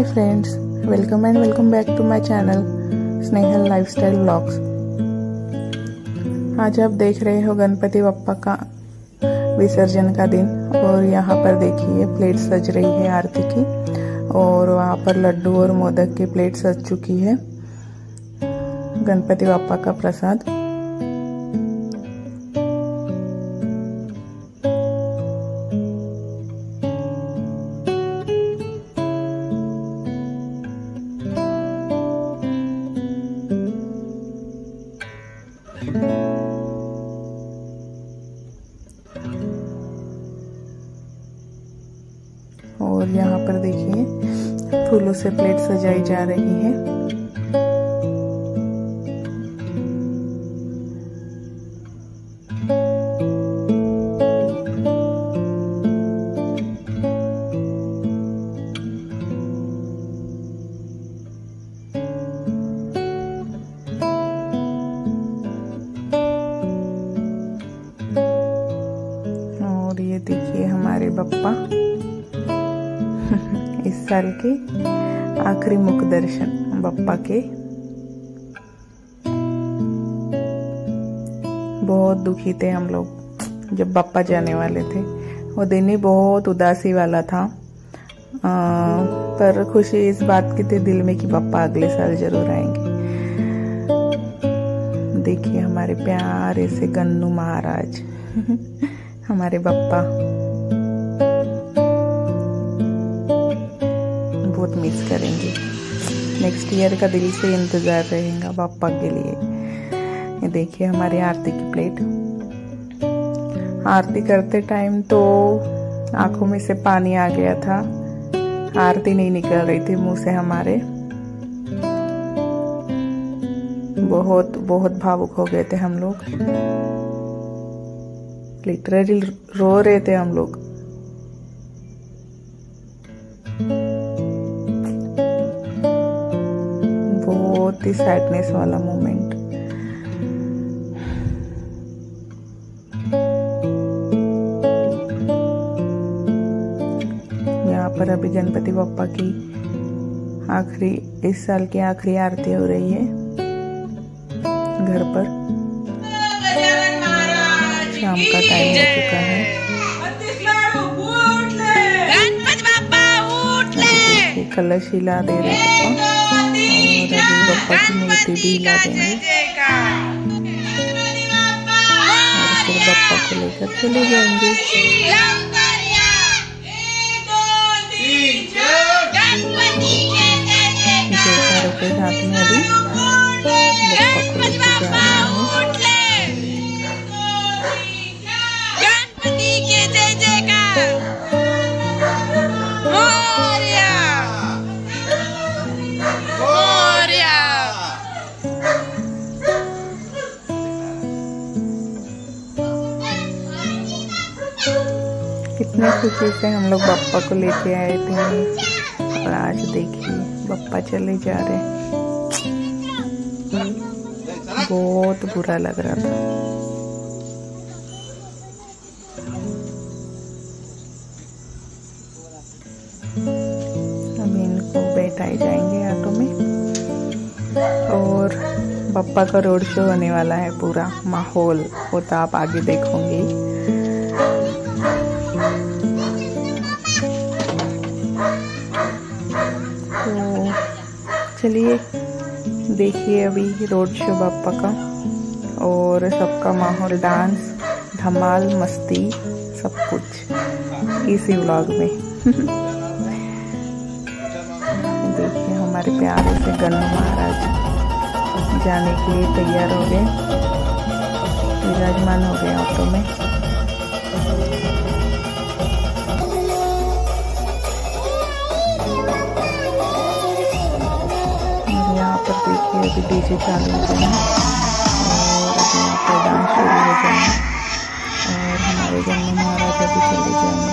Hi friends, welcome and welcome back to my channel Snehal lifestyle vlogs. आज आप देख रहे हो गणपति बप्पा का विसर्जन का दिन और यहाँ पर देखिए प्लेट सज रही है आरती की और वहाँ पर लड्डू और मोदक की प्लेट सज चुकी है। गणपति बप्पा का प्रसाद और यहाँ पर देखिए फूलों से प्लेट सजाई जा रही है। और ये देखिए हमारे बप्पा इस साल के आखिरी मुख दर्शन बप्पा के। बहुत दुखी थे हम लोग जब बप्पा जाने वाले थे। वो दिन ही बहुत उदासी वाला था पर खुशी इस बात की थी दिल में कि बप्पा अगले साल जरूर आएंगे। देखिए हमारे प्यारे से गन्नू महाराज हमारे बप्पा बहुत मिस करेंगे। नेक्स्ट ईयर का दिल से इंतजार रहेगा बप्पा के लिए। ये देखिए हमारी आरती की प्लेट। आरती करते टाइम तो आंखों में से पानी आ गया था, आरती नहीं निकल रही थी मुंह से हमारे। बहुत बहुत भावुक हो गए थे हम लोग, लिटरली रो रहे थे हम लोग। बहुत ही सैडनेस वाला मोमेंट। यहाँ पर अभी गणपति बप्पा की आखिरी इस साल की आखिरी आरती हो रही है घर पर। शाम का टाइम हो चुका है। कलश हिला दे रहे बप्पा बप्पा की मूर्ति भी हिला देंगे और फिर बप्पा को लेकर चले जाएंगे। जयकारों के साथ में अभी बप्पा को लेकर जा रहे हैं। कितने खुशी से हम लोग बप्पा को लेके आए थे और आज देखिए बप्पा चले जा रहे। बहुत बुरा लग रहा था। हम इनको बैठाए जाएंगे ऑटो में और बप्पा का रोड शो होने वाला है। पूरा माहौल वो तो आप आगे देखोगे। तो चलिए देखिए अभी रोड शो बप्पा का और सबका माहौल, डांस, धमाल, मस्ती, सब कुछ इसी व्लॉग में देखिए हमारे प्यारे से गणू महाराज जाने के लिए तैयार हो गए, विराजमान हो गए ऑटो में। देखिए अभी डीजे चालू हो गए हैं और अभी यहाँ पर डांस शुरू हो गए हैं और हमारे गन्नू महाराज अभी चले जाएंगे।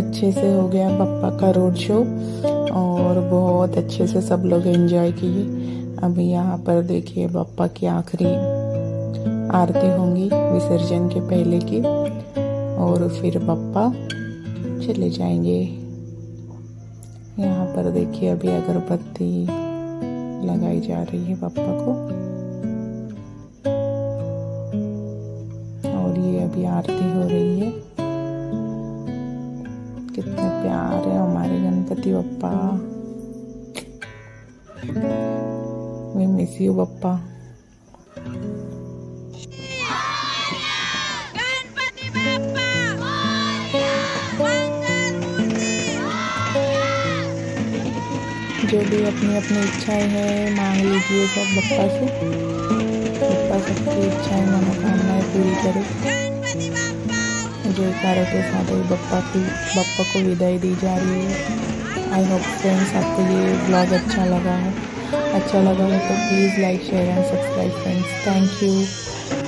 अच्छे से हो गया बप्पा का रोड शो और बहुत अच्छे से सब लोग एंजॉय किए। अभी यहाँ पर देखिए बप्पा की आखिरी आरती होंगी विसर्जन के पहले की, और फिर बप्पा चले जाएंगे। यहाँ पर देखिए अभी अगरबत्ती लगाई जा रही है बप्पा को, और ये अभी आरती हो रही है। कितने प्यार है हमारे Ganpati Bappa, we miss you Bappa. जो भी अपनी अपनी इच्छाएं हैं मांग लीजिए सब बप्पा से, बप्पा सबकी इच्छाएं मनोकामनाएं पूरी करे। जयकारों के साथ ही बप्पा को विदाई दी जा रही है। आई होप फ्रेंड्स आपको ये ब्लॉग अच्छा लगा हो तो please like share and subscribe friends. Thank you.